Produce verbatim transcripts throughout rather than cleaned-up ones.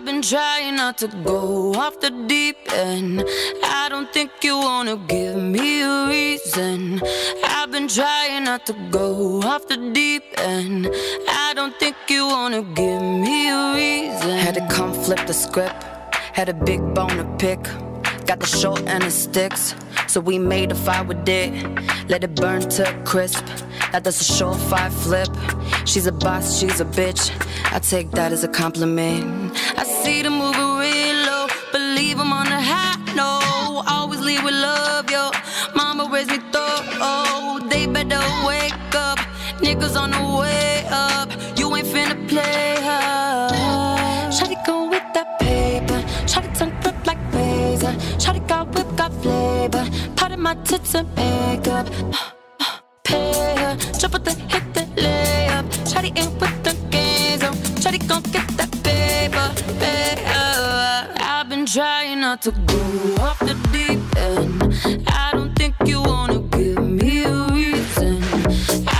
I've been trying not to go off the deep end. I don't think you wanna give me a reason. I've been trying not to go off the deep end. I don't think you wanna give me a reason. Had to come flip the script, had a big bone to pick. Got the short and it sticks, so we made a fire with it. Let it burn to a crisp, that does a surefire flip. She's a boss, she's a bitch, I take that as a compliment. I see the movie real low, believe I'm on a high, no. Always leave with love, yo, mama raised me thorough. They better wake up, niggas on the way up. You ain't finna play her. Shawty go with that paper, shawty turn flip like razor. Shawty got whip, got flavor, part of my tits and makeup. Pay her, jump with the hit, the layup. Shawty ain't with the games, oh. Shawty gon' get that paper, paper. I've been trying not to go off the deep end. I don't think you wanna give me a reason.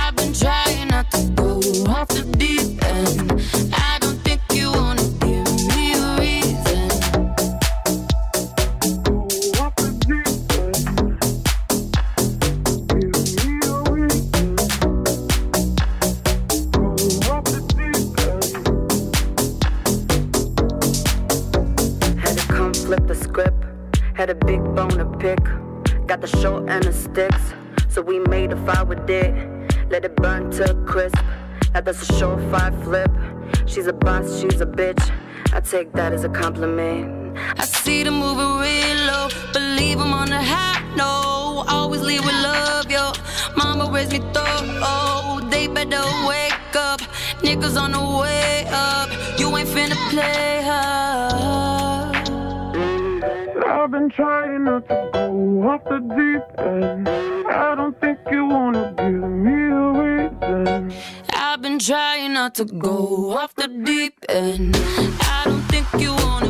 I've been trying not to go off the deep end. I don't think you wanna give me a reason. Go off the deep end. Give me a reason. Go off the deep end. Had to come flip the script. Had a big bone to pick. Got the short and the sticks, so we made a fire with it. Let it burn to a crisp, now that's a surefire flip. She's a boss, she's a bitch, I take that as a compliment. I see the movie real low, believe I'm on a high, no. Always leave with love, yo, mama raised me thorough. They better wake up, niggas on the way up. You ain't finna play her. I've been trying not to go off the deep end. I don't think you wanna give me a reason. I've been trying not to go off the deep end. I don't think you wanna